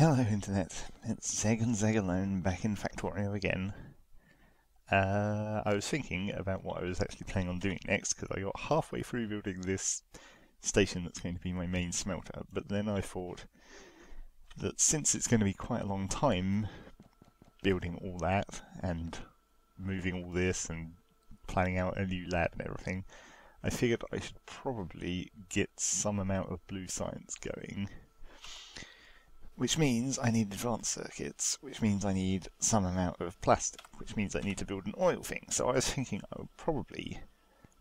Hello Internet, it's Zeg and Zeg Alone back in Factorio again. I was thinking about what I was actually planning on doing next because I got halfway through building this station that's going to be my main smelter, but then I thought that since it's going to be quite a long time building all that and moving all this and planning out a new lab and everything, I figured I should probably get some amount of blue science going. Which means I need advanced circuits, which means I need some amount of plastic, which means I need to build an oil thing. So I was thinking I would probably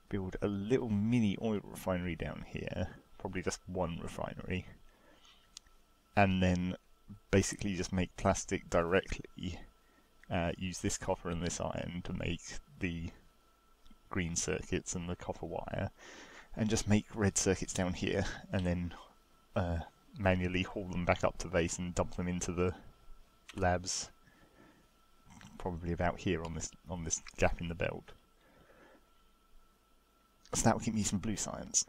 build a little mini oil refinery down here, probably just one refinery, and then basically just make plastic directly, use this copper and this iron to make the green circuits and the copper wire, and just make red circuits down here, and then manually haul them back up to base and dump them into the labs, probably about here on this gap in the belt. So that will give me some blue science.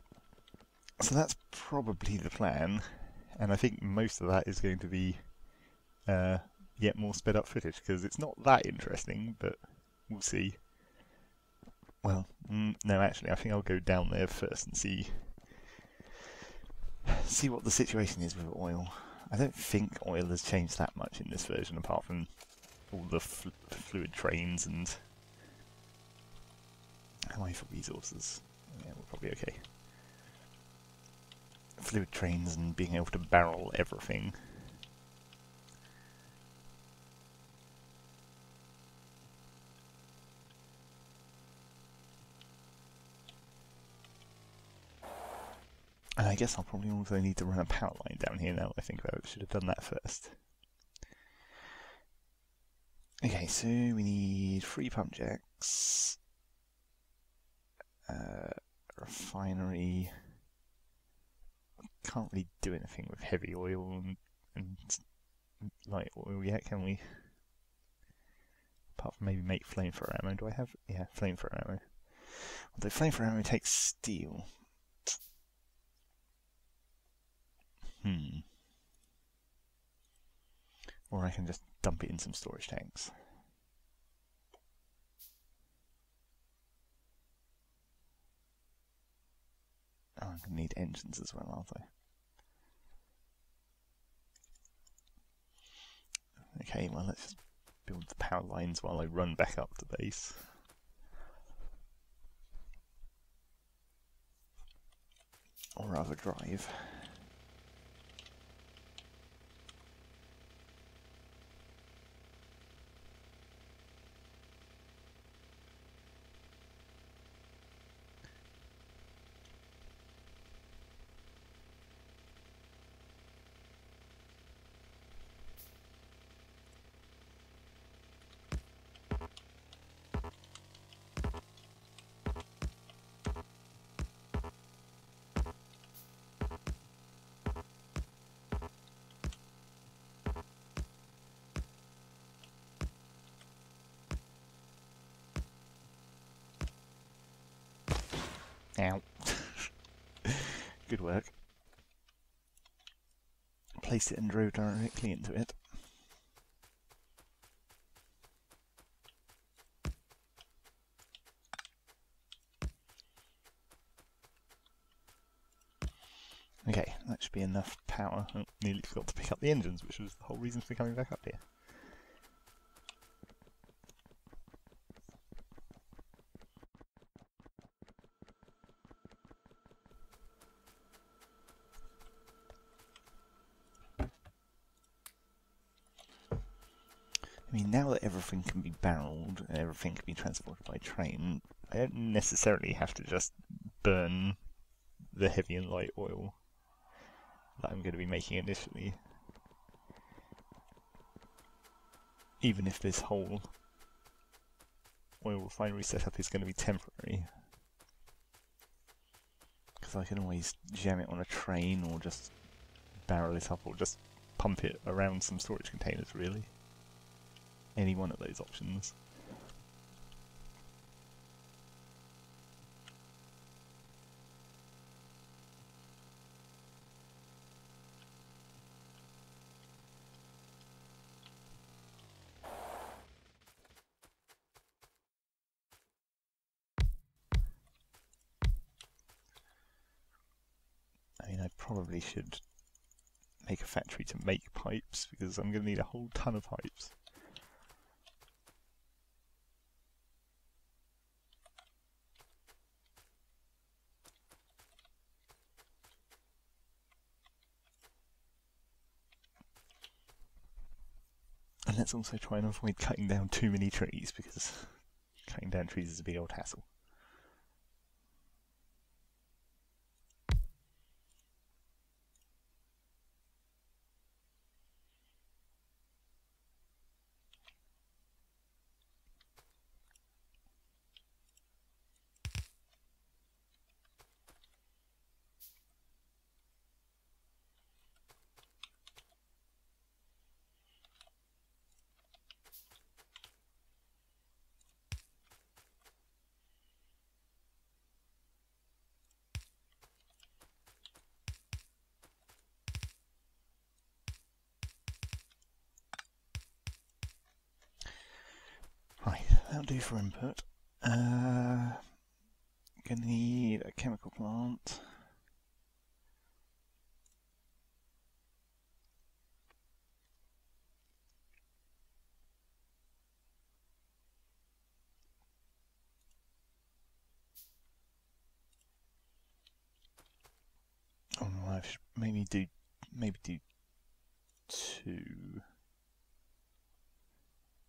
So that's probably the plan, and I think most of that is going to be yet more sped up footage because it's not that interesting, but we'll see. Well, no, actually, I think I'll go down there first and see what the situation is with oil. I don't think oil has changed that much in this version, apart from all the fluid trains and am I for resources? Yeah, we're probably okay. Fluid trains and being able to barrel everything. And I guess I'll probably also need to run a power line down here now that I think about it. Should have done that first. Okay, so we need 3 pump jacks, refinery. Can't really do anything with heavy oil and light oil yet, can we? Apart from maybe make flamethrower ammo. Do I have? Yeah, flamethrower ammo. Although flamethrower ammo takes steel. Or I can just dump it in some storage tanks. Oh, I'm going to need engines as well, aren't I? Okay, well, let's just build the power lines while I run back up to base. Or rather, drive. Good work. Placed it and drove directly into it. Okay, that should be enough power. Oh, nearly forgot to pick up the engines, which was the whole reason for coming back up here. I mean, now that everything can be barreled and everything can be transported by train, I don't necessarily have to just burn the heavy and light oil that I'm going to be making initially. Even if this whole oil refinery setup is going to be temporary. Because I can always jam it on a train or just barrel it up or just pump it around some storage containers, really. Any one of those options. mean, I probably should make a factory to make pipes, because I'm going to need a whole ton of pipes. And let's also try and avoid cutting down too many trees, because cutting down trees is a big old hassle. That'll do for input. Gonna need a chemical plant. Oh, I should maybe do two.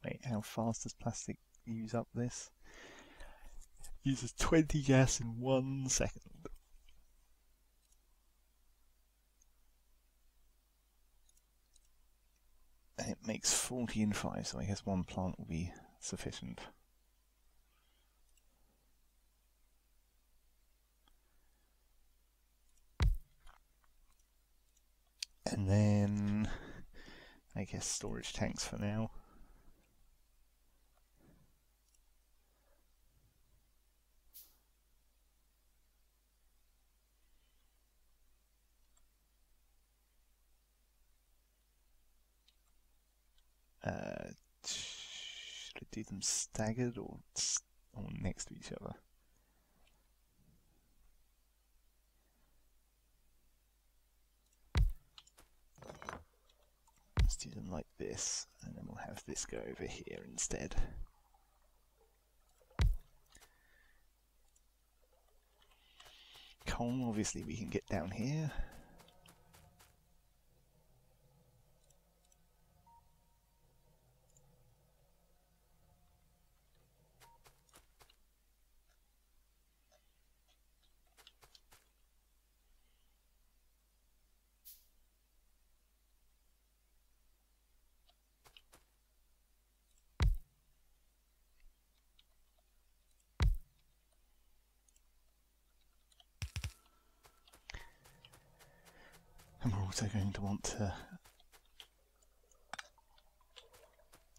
Wait, how fast does plastic use up this? Uses 20 gas in 1 second. And it makes 40 in 5, so I guess one plant will be sufficient. And then I guess storage tanks for now. Should I do them staggered or next to each other? Let's do them like this, and then we'll have this go over here instead. Coal, obviously, we can get down here. And we're also going to want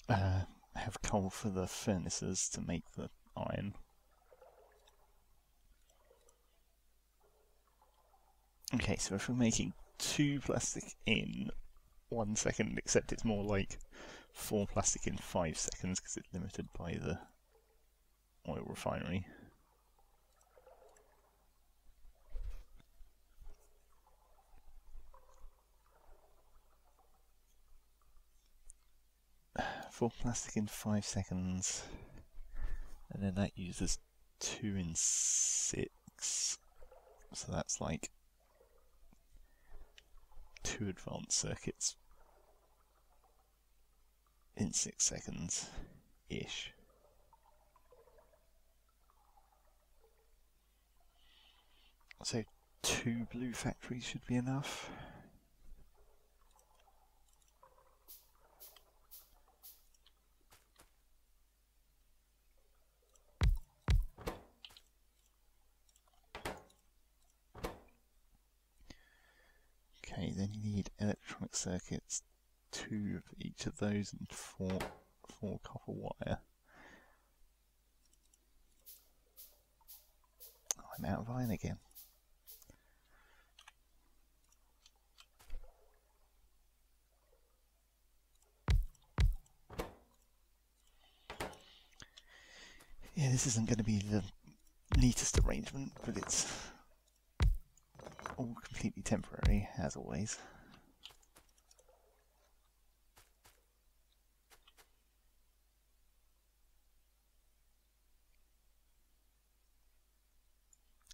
to have coal for the furnaces to make the iron. Okay, so if we're making 2 plastic in 1 second, except it's more like 4 plastic in 5 seconds, because it's limited by the oil refinery. Plastic in 5 seconds, and then that uses 2 in 6, so that's like 2 advanced circuits in 6 seconds ish. So 2 blue factories should be enough. Okay, then you need electronic circuits, 2 of each of those, and 4 copper wire. Oh, I'm out of iron again. Yeah, this isn't going to be the neatest arrangement, but it's all completely temporary, as always.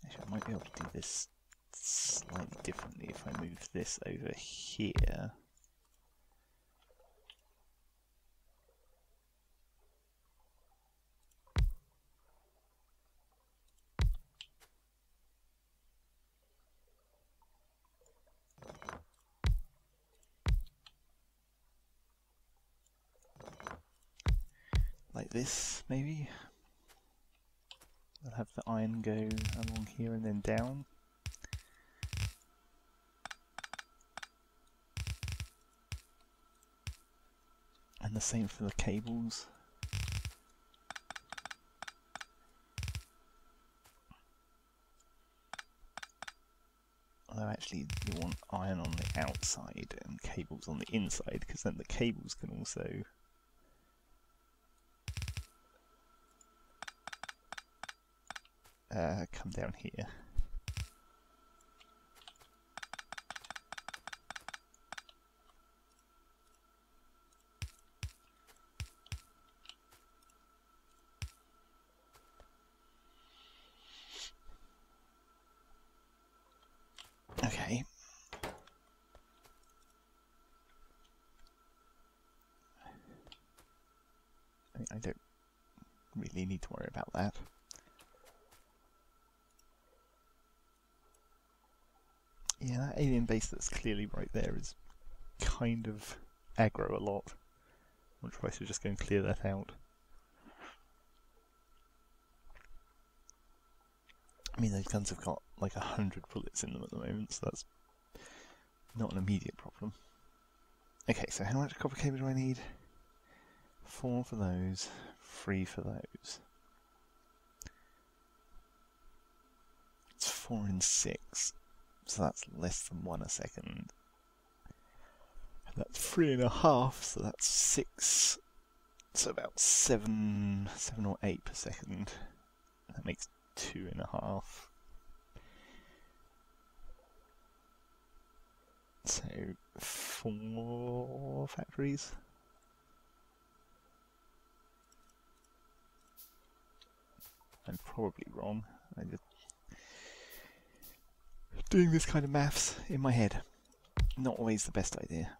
Actually, I might be able to do this slightly differently if I move this over here. Like this, maybe. I'll have the iron go along here and then down. And the same for the cables. Although actually you want iron on the outside and cables on the inside, because then the cables can also come down here. Okay. I mean, I don't really need to worry about that. Yeah, that alien base that's clearly right there is kind of aggro a lot. I'm sure I should just go and clear that out. I mean, those guns have got like 100 bullets in them at the moment, so that's not an immediate problem. Okay, so how much copper cable do I need? 4 for those, 3 for those. It's 4 and 6. So that's less than 1 a second. And that's 3.5, so that's 6. So about 7 or 8 per second. That makes 2.5. So 4 factories. I'm probably wrong. I just doing this kind of maths in my head. Not always the best idea.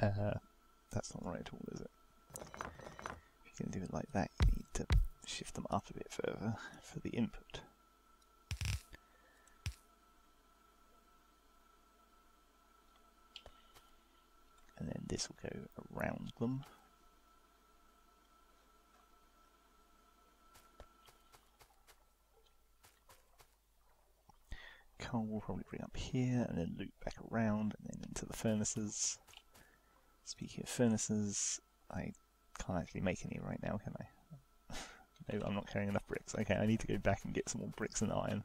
That's not right at all, is it? If you're going to do it like that, you need to shift them up a bit further for the input. And then this will go around them. Coal will probably bring up here and then loop back around and then into the furnaces. Speaking of furnaces, I can't actually make any right now, can I? No, I'm not carrying enough bricks. Okay, I need to go back and get some more bricks and iron.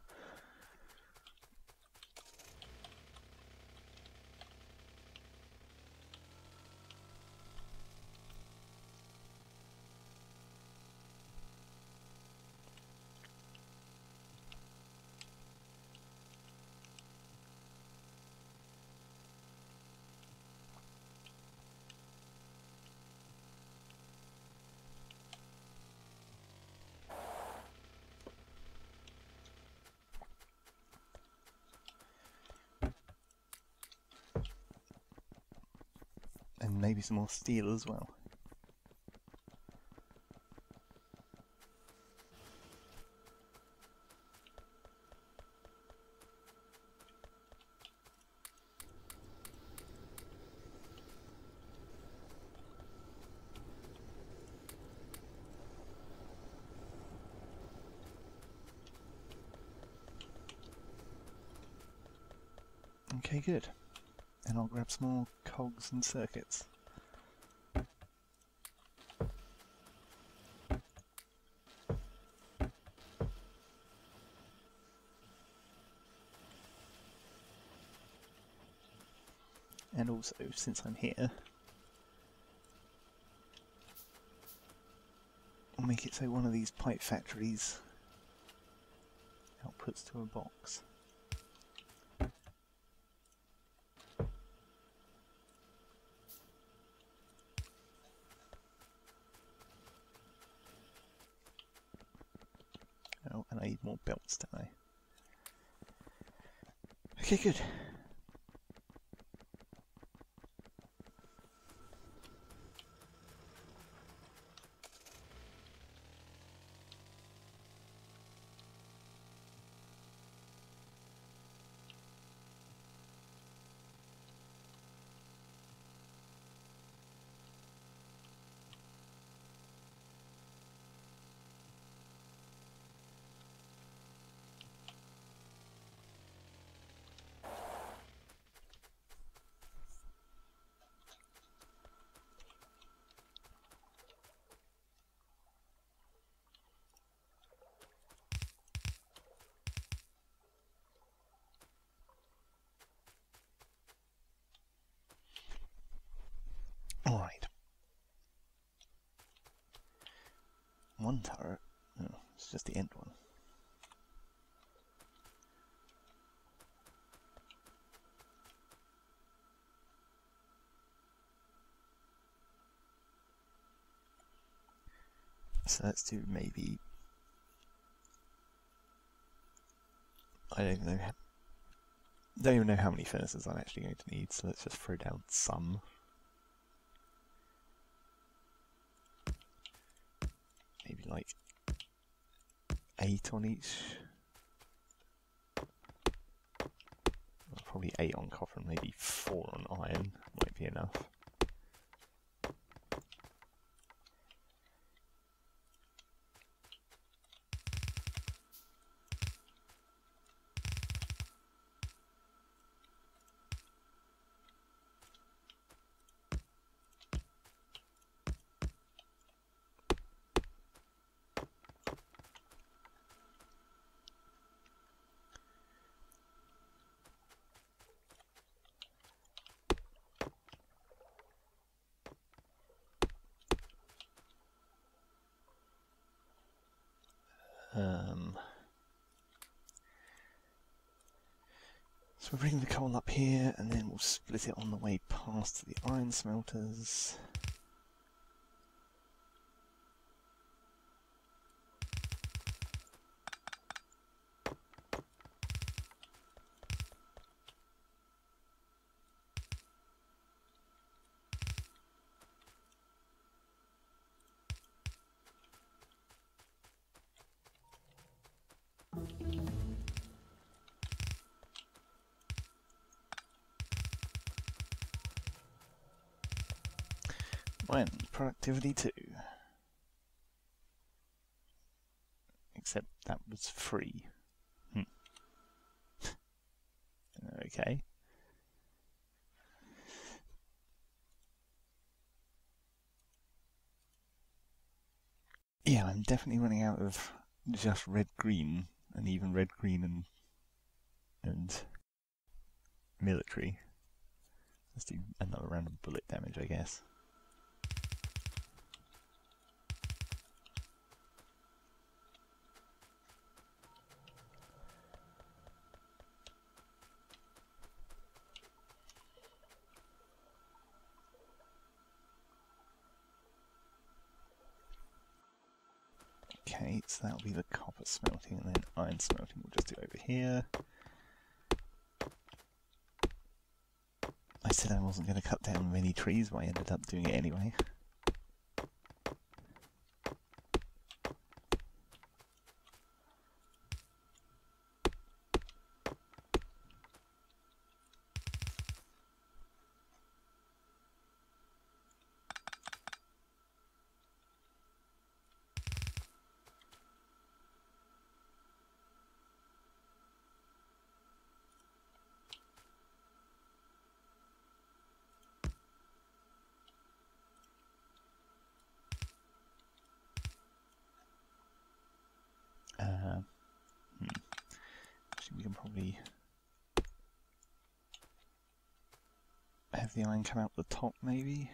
Maybe some more steel as well. Okay, good. And I'll grab some more cogs and circuits. And also, since I'm here, make it so one of these pipe factories outputs to a box. Oh, and I need more belts, don't I? Okay, good. One turret. No, it's just the end one. So let's do maybe... I don't know. Don't even know how many furnaces I'm actually going to need. So let's just throw down some. Like 8 on each, well, probably 8 on copper and maybe 4 on iron might be enough. So we'll bring the coal up here and then we'll split it on the way past to the iron smelters. And productivity 2. Except that was free. Okay. Yeah, I'm definitely running out of just red-green, and even red-green and military. Let's do another round of bullet damage, I guess. So that'll be the copper smelting, and then iron smelting we'll just do over here. I said I wasn't going to cut down many trees, but I ended up doing it anyway. We can probably have the iron come out the top, maybe.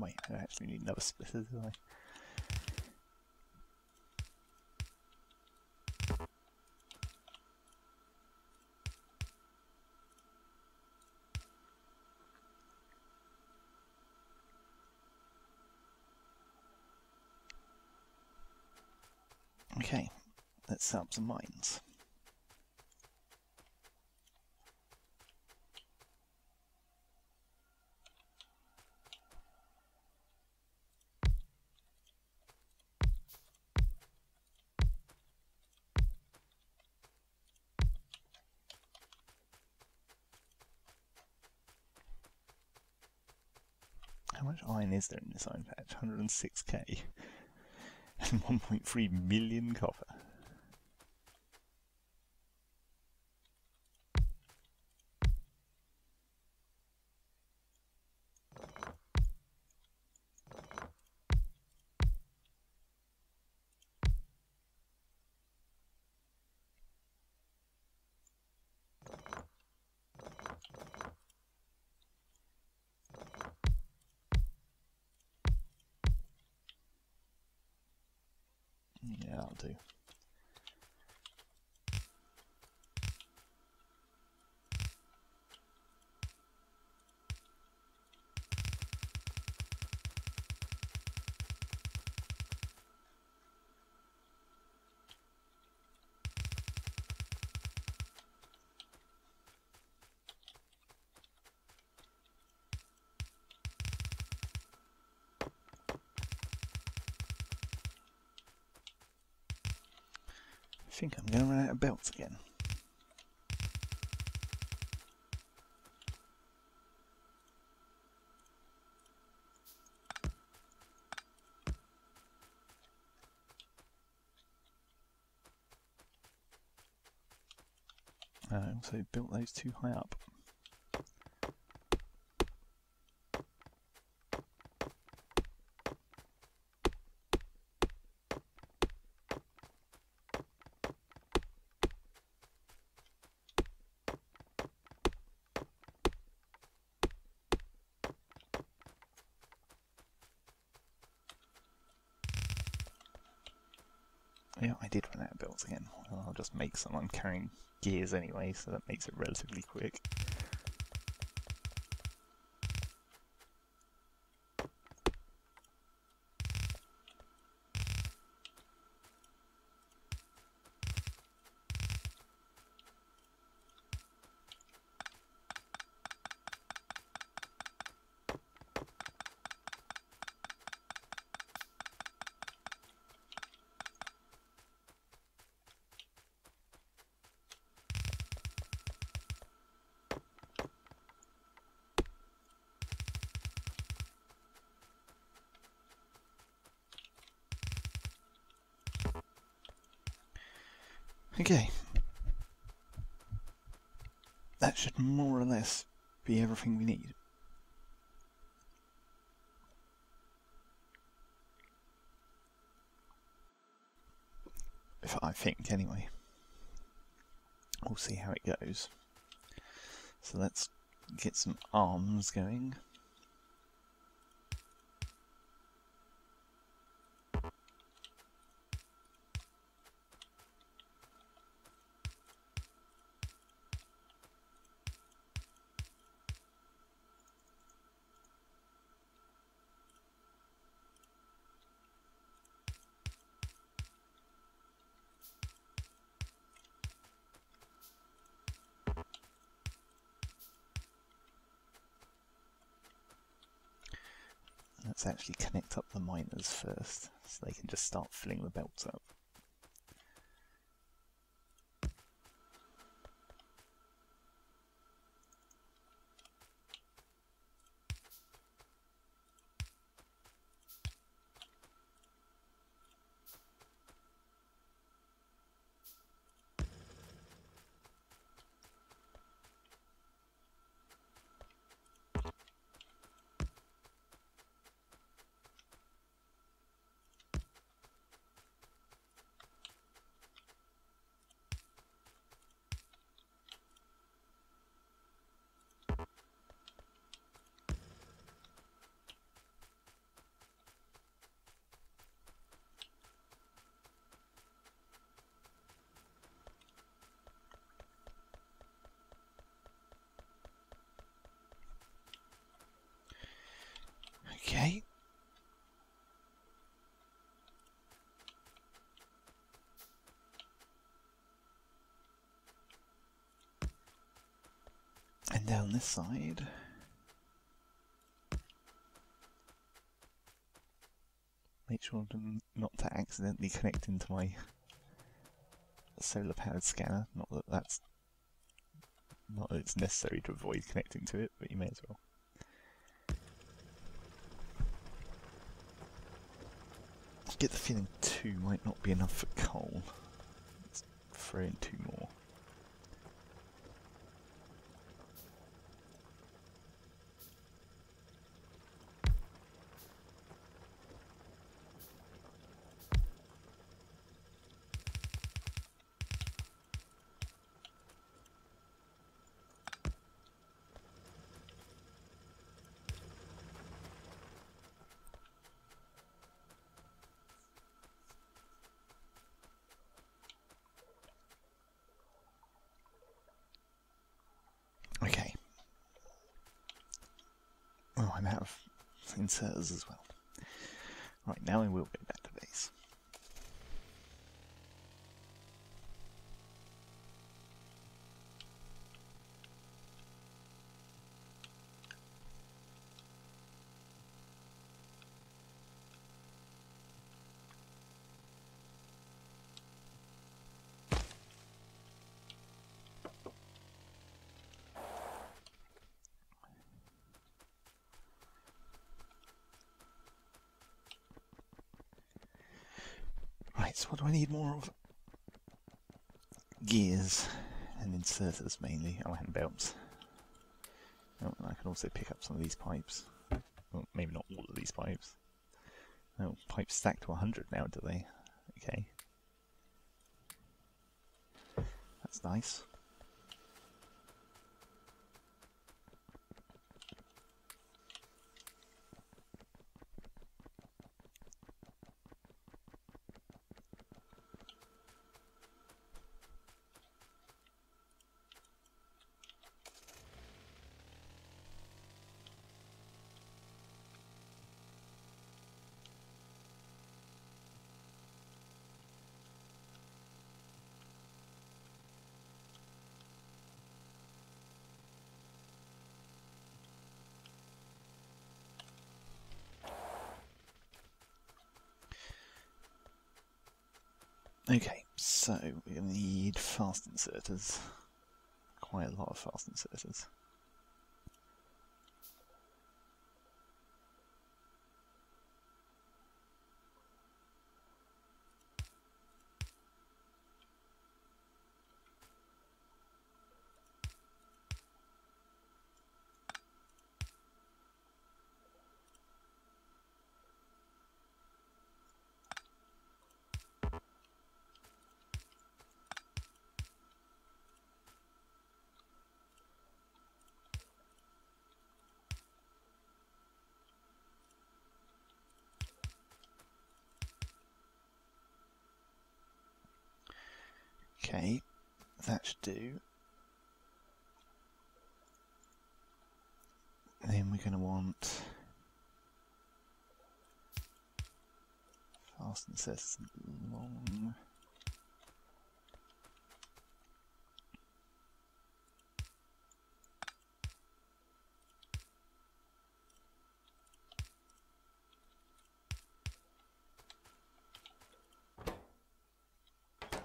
Wait, I actually need another splitter, do I? Okay, let's set up some mines. How much iron is there in this iron patch? 106k. And 1.3 million copper. Yeah, that'll do. I think I'm going to run out of belts again. I also built those too high up. Yeah, I did run out of belts again. Well, I'll just make some. I'm carrying gears anyway, so that makes it relatively quick. Okay, that should more or less be everything we need. If I think, anyway. We'll see how it goes. So let's get some arms going. Let's actually connect up the miners first, so they can just start filling the belts up. down this side. Make sure not to accidentally connect into my solar powered scanner. Not that that's not that it's necessary to avoid connecting to it, but you may as well. I get the feeling 2 might not be enough for coal. Let's throw in 2 more. Oh, I'm out of inserters as well. Right, now I will go back to base. So what do I need more of? Gears and inserters mainly. Oh, and belts. Oh, and I can also pick up some of these pipes. Well, maybe not all of these pipes. Oh, pipes stack to 100 now, do they? Okay. That's nice. Okay, so we're going to need fast inserters. Quite a lot of fast inserters. Okay, that should do. Then we're going to want fast inserters long.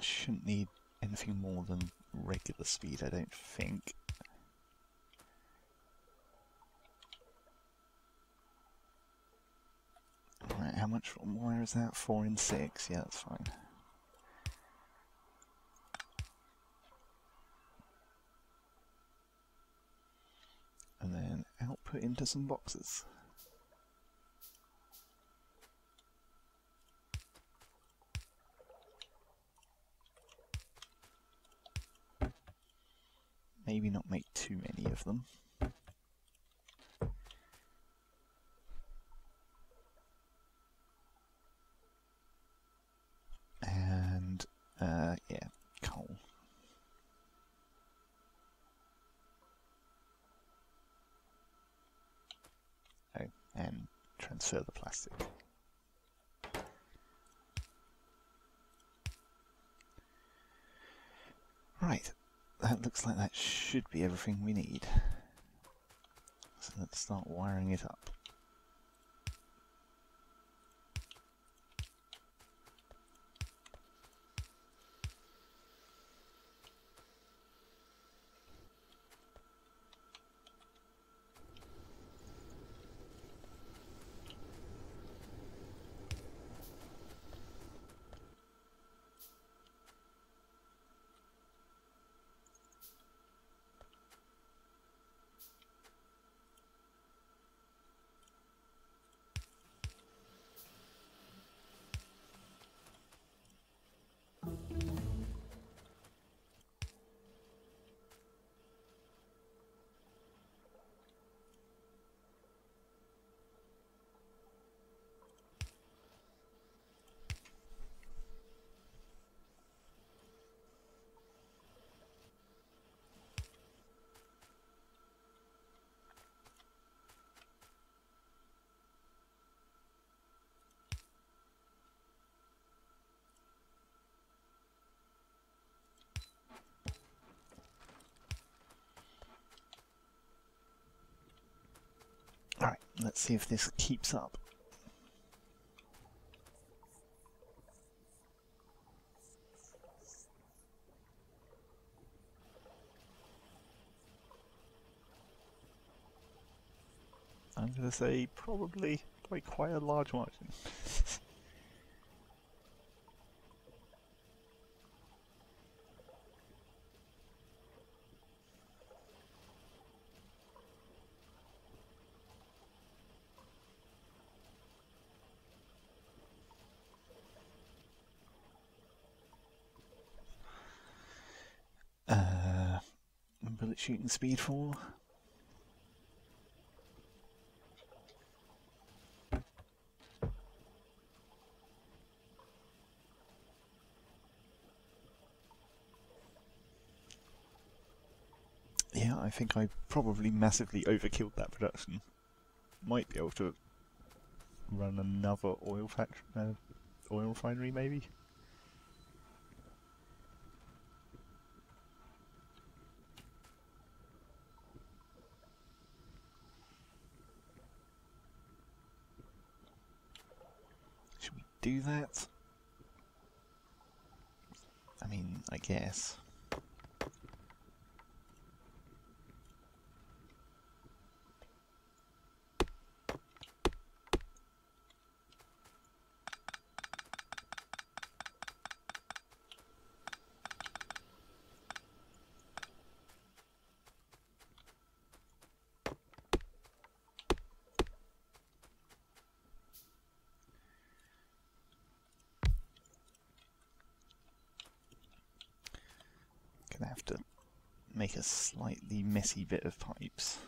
Shouldn't need anything more than regular speed, I don't think. Alright, how much more is that? 4 and 6? Yeah, that's fine. And then output into some boxes. Maybe not make too many of them. And, yeah, coal. Oh, and transfer the plastic. Right. That looks like that should be everything we need. let's start wiring it up. Alright, let's see if this keeps up. I'm going to say probably by quite a large margin. Bullet shooting speed 4. Yeah, I think I probably massively overkilled that production. Might be able to run another oil refinery maybe. Do that? I mean, I guess. Gonna have to make a slightly messy bit of pipes.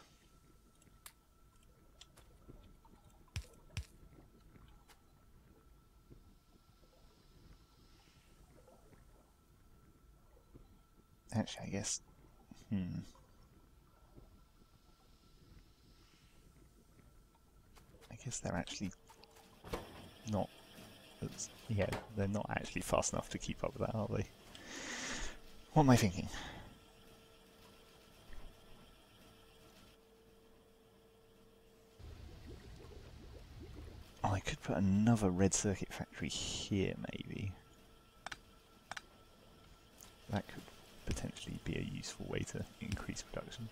Actually, I guess... I guess they're actually not... yeah, they're not actually fast enough to keep up with that, are they? What am I thinking? Oh, I could put another red circuit factory here, maybe. That could potentially be a useful way to increase production.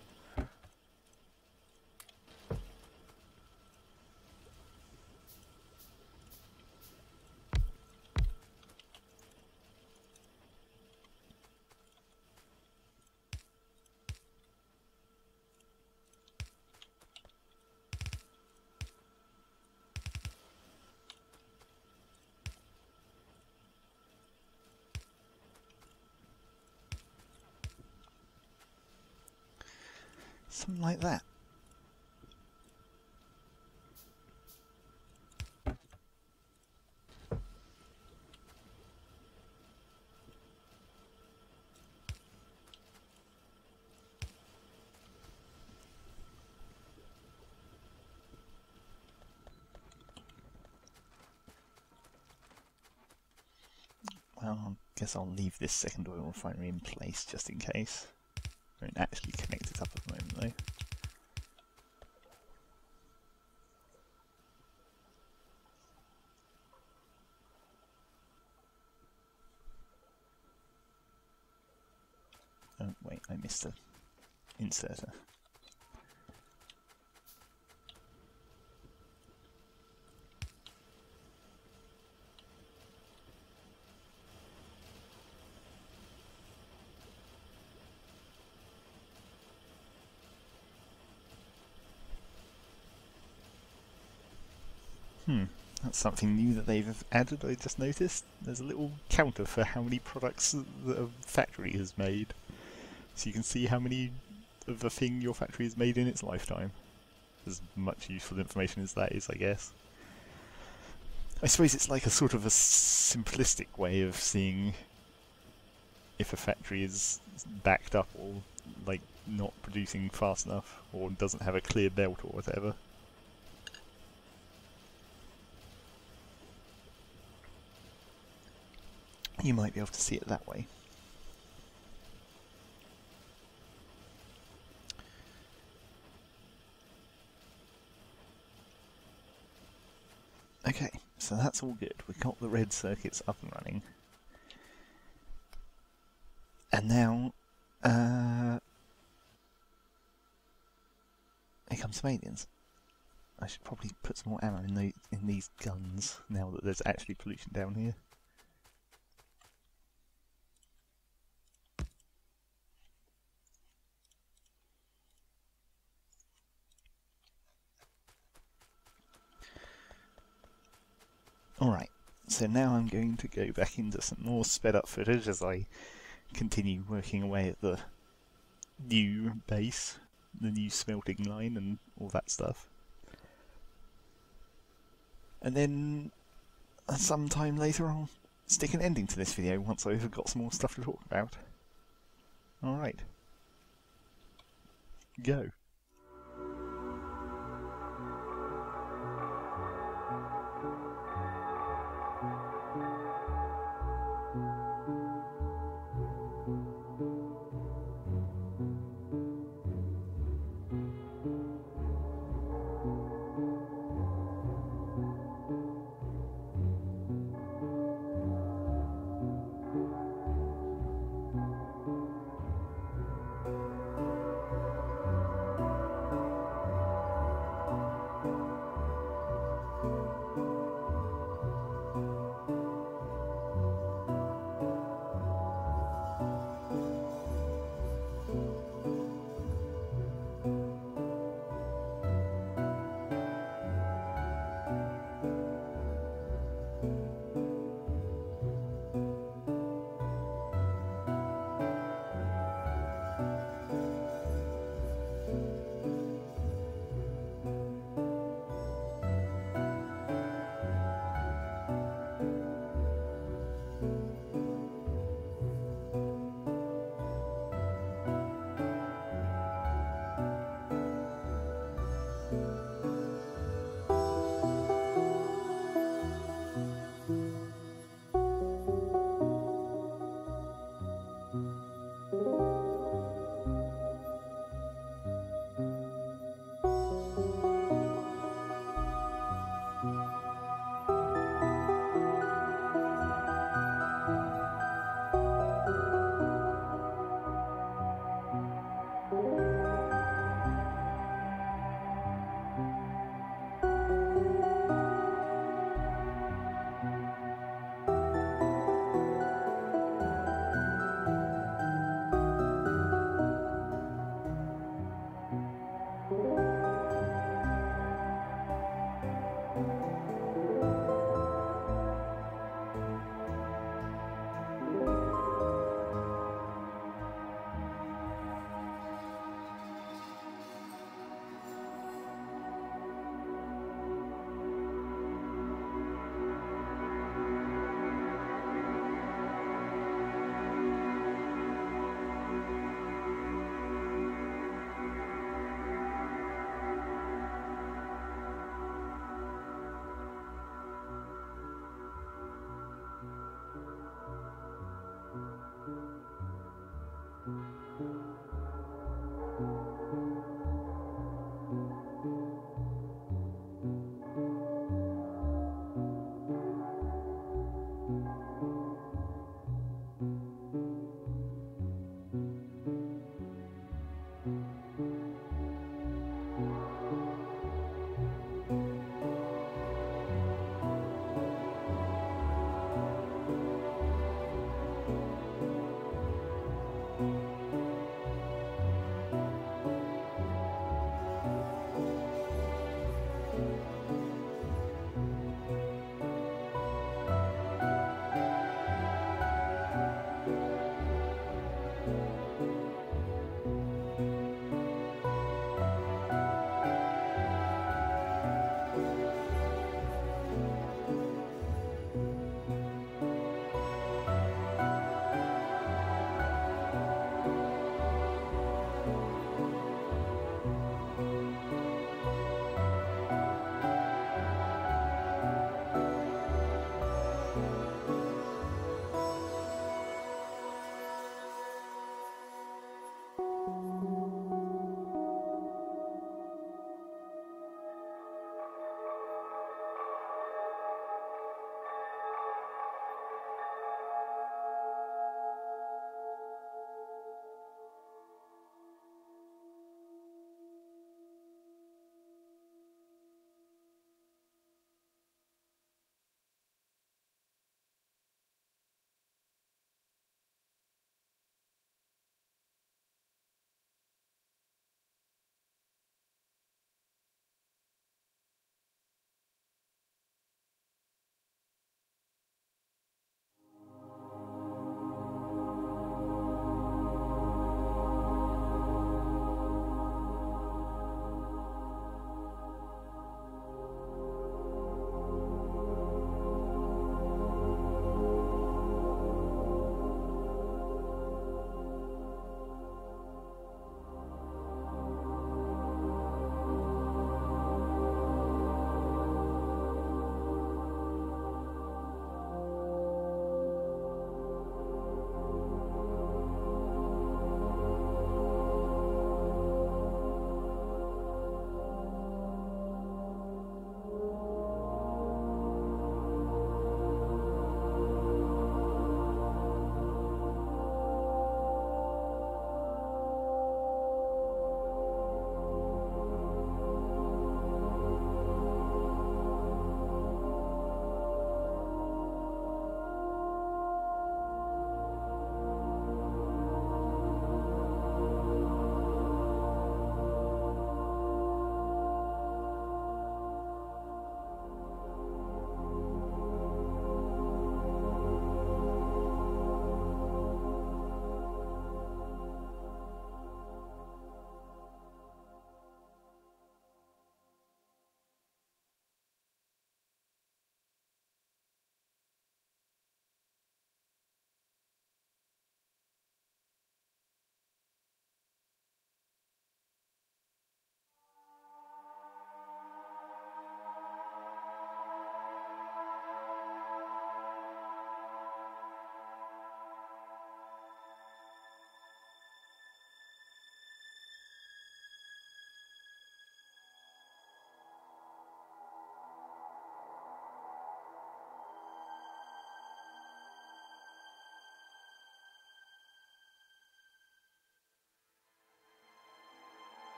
Something like that. Well, I guess I'll leave this second oil refinery in place just in case. I don't actually connect it up at the moment though. Oh, wait, I missed the inserter. That's something new that they've added, I just noticed. There's a little counter for how many products that a factory has made. So you can see how many of the thing your factory has made in its lifetime. As much useful information as that is, I guess. I suppose it's like a sort of a simplistic way of seeing if a factory is backed up or like not producing fast enough or doesn't have a clear belt or whatever. You might be able to see it that way. Okay, so that's all good. We've got the red circuits up and running. And now, here comes some aliens. I should probably put some more ammo in these guns now that there's actually pollution down here. Alright, so now I'm going to go back into some more sped up footage as I continue working away at the new base, the new smelting line and all that stuff. And then sometime later I'll stick an ending to this video once I've got some more stuff to talk about. Alright. Go.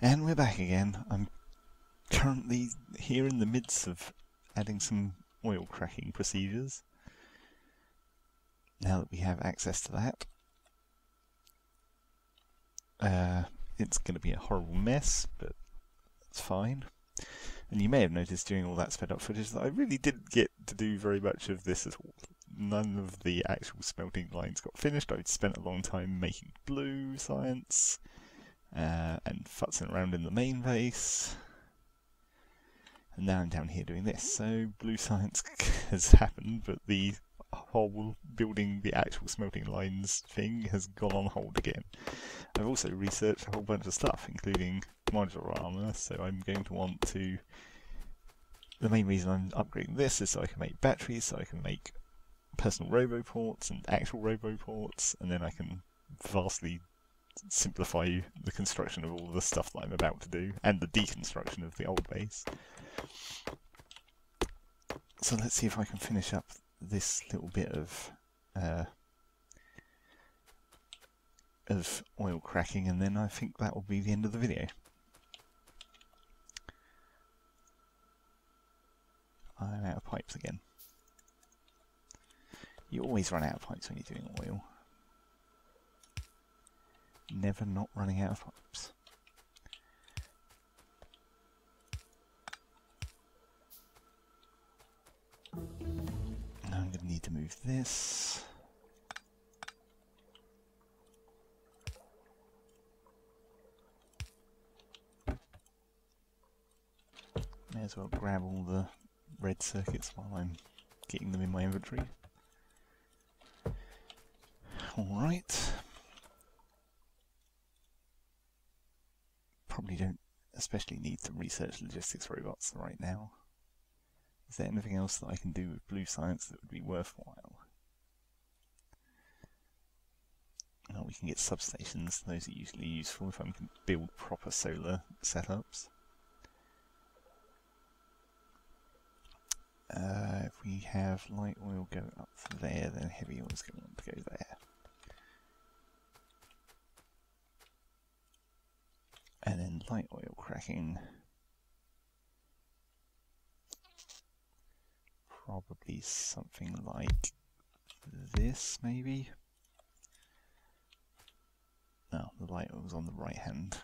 And we're back again. I'm currently here in the midst of adding some oil cracking procedures. Now that we have access to that. It's going to be a horrible mess, but that's fine. And you may have noticed during all that sped up footage that I really didn't get to do very much of this at all. None of the actual smelting lines got finished. I'd spent a long time making blue science and futzing around in the main base. And now I'm down here doing this. So blue science has happened, but the whole building the actual smelting lines thing has gone on hold again. I've also researched a whole bunch of stuff, including modular armor, so I'm going to want to... The main reason I'm upgrading this is so I can make batteries, so I can make personal roboports and actual roboports, and then I can vastly simplify the construction of all the stuff that I'm about to do, and the deconstruction of the old base. So let's see if I can finish up this little bit of oil cracking, and then I think that will be the end of the video. I'm out of pipes again. You always run out of pipes when you're doing oil. Never not running out of pipes. Now I'm going to need to move this. May as well grab all the red circuits while I'm getting them in my inventory. Alright. Probably don't especially need to research logistics robots right now. Is there anything else that I can do with blue science that would be worthwhile? Oh, we can get substations. Those are usually useful if I can build proper solar setups. If we have light oil go up there, then heavy oil is going to want to go there. And then light oil cracking probably something like this, maybe. No, the light oil was on the right hand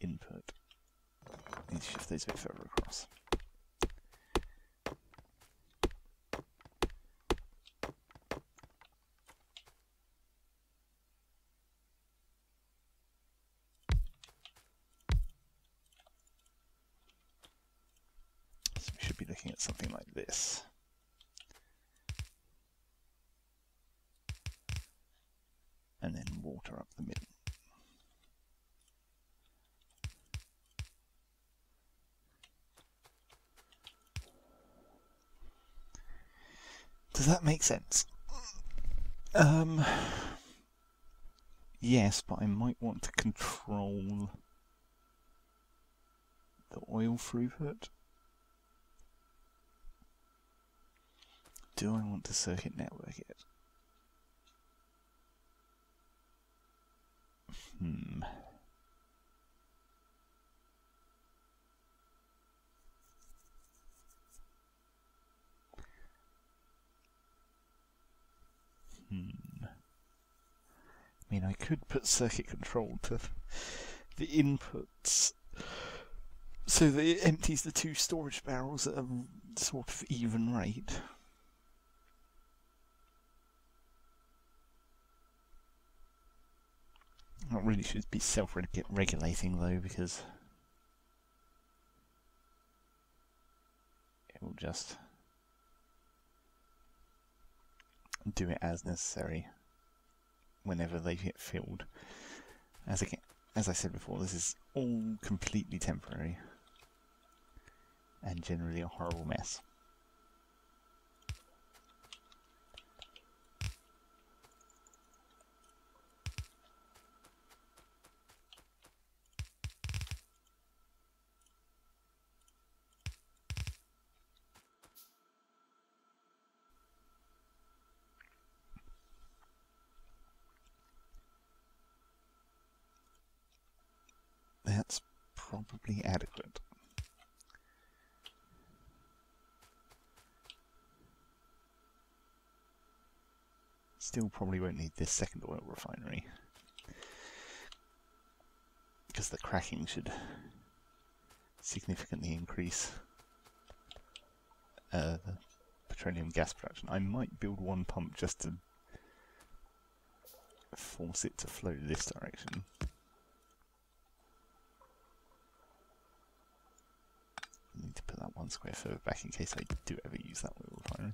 input. I need to shift those a bit further across. Be looking at something like this. And then water up the middle. Does that make sense? Yes, but I might want to control the oil throughput. Do I want to circuit network it? I mean, I could put circuit control to the inputs so that it empties the two storage barrels at a sort of even rate. That really should be self-regulating though, because it will just do it as necessary whenever they get filled. As I said before, this is all completely temporary and generally a horrible mess. probably adequate. Still probably won't need this second oil refinery, because the cracking should significantly increase the petroleum gas production. I might build one pump just to force it to flow this direction. I need to put that one square further back in case I do ever use that oil refinery.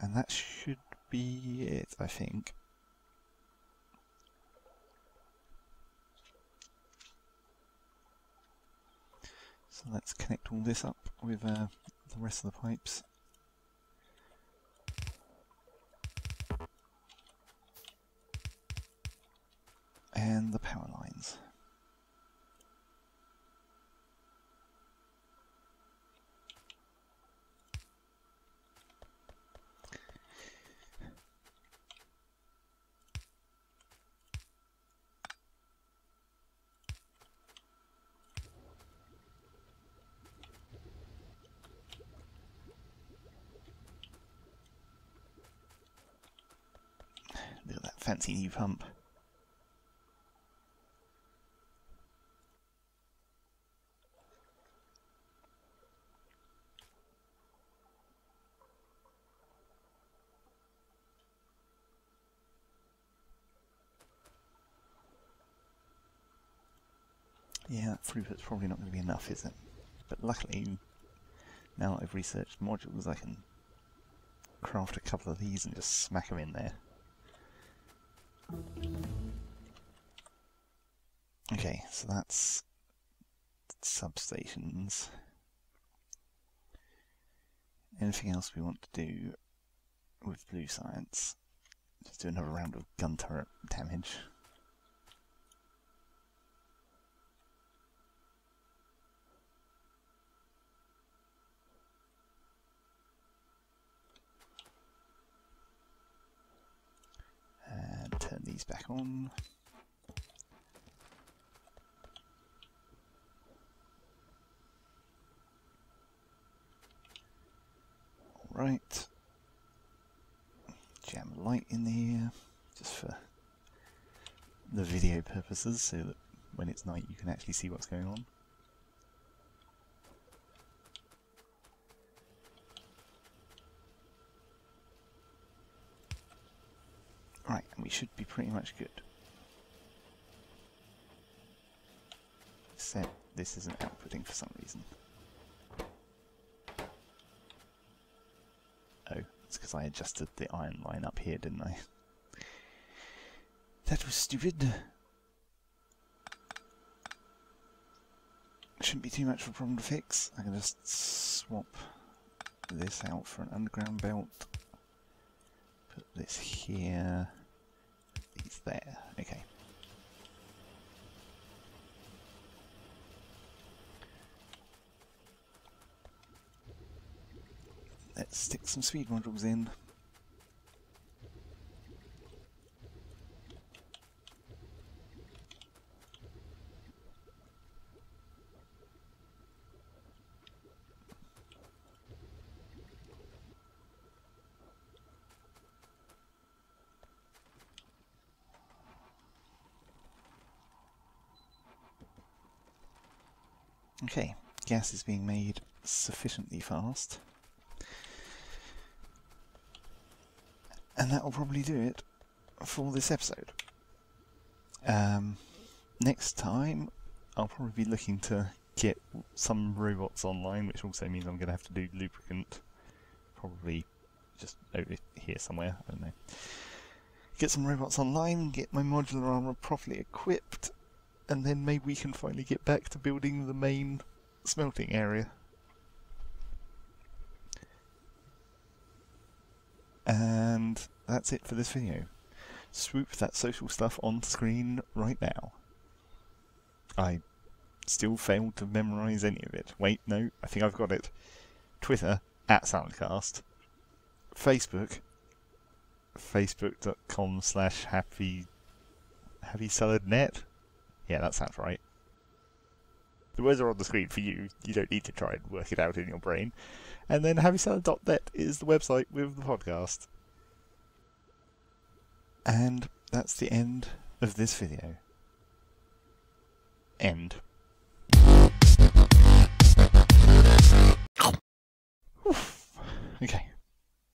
And that should be it, I think. So let's connect all this up with the rest of the pipes. And the power lines. Fancy new pump. Yeah, that throughput's probably not going to be enough, is it? But luckily, now that I've researched modules, I can craft a couple of these and just smack them in there. Okay, so that's substations. Anything else we want to do with blue science? Just do another round of gun turret damage. Turn these back on. Alright. Jam a light in here, just for the video purposes, so that when it's night you can actually see what's going on. Right, and we should be pretty much good. Except this isn't outputting for some reason. Oh, it's because I adjusted the iron line up here, didn't I? That was stupid. Shouldn't be too much of a problem to fix. I can just swap this out for an underground belt. Put this here. It's there. Okay. Let's stick some speed modules in. Okay, gas is being made sufficiently fast. And that will probably do it for this episode. Next time, I'll probably be looking to get some robots online, which also means I'm going to have to do lubricant. Probably just over here somewhere, I don't know. Get some robots online, get my modular armor properly equipped, and then maybe we can finally get back to building the main smelting area. And that's it for this video. Swoop that social stuff on screen right now. I still failed to memorise any of it. Wait, no, I think I've got it. Twitter, @Saladcast. Facebook, facebook.com/happysalad.net. Yeah, that sounds right. The words are on the screen for you. You don't need to try and work it out in your brain. And then happysalad.net is the website with the podcast. And that's the end of this video. End. Oof. Okay.